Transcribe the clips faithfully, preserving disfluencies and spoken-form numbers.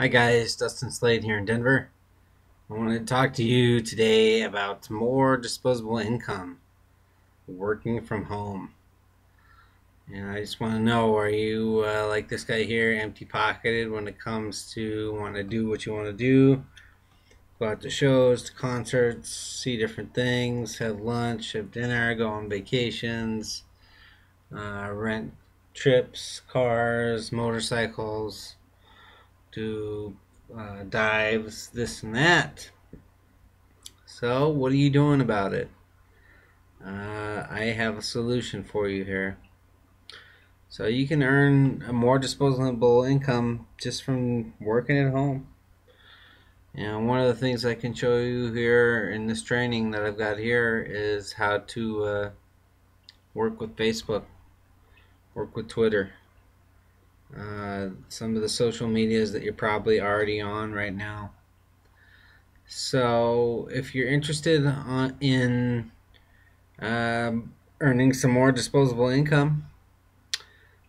Hi guys, Dustin Slade here in Denver. I want to talk to you today about more disposable income, working from home. And I just want to know, are you uh, like this guy here, empty-pocketed when it comes to want to do what you want to do? Go out to shows, to concerts, see different things, have lunch, have dinner, go on vacations, uh, rent trips, cars, motorcycles, do uh, dives, this and that. So what are you doing about it? Uh, I have a solution for you here. So you can earn a more disposable income just from working at home. And one of the things I can show you here in this training that I've got here is how to uh, work with Facebook, work with Twitter. Uh, some of the social medias that you're probably already on right now. So if you're interested on, in um, earning some more disposable income,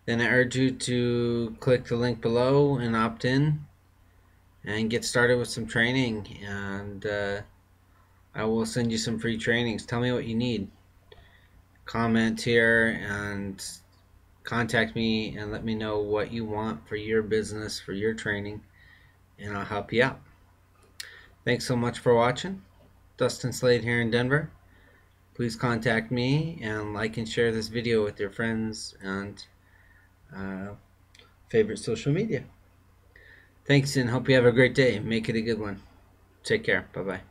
then I urge you to click the link below and opt in and get started with some training, and uh, I will send you some free trainings. Tell me what you need, comment here, and contact me and let me know what you want for your business, for your training, and I'll help you out. Thanks so much for watching. Dustin Slade here in Denver. Please contact me and like and share this video with your friends and uh, favorite social media. Thanks, and hope you have a great day. Make it a good one. Take care. Bye-bye.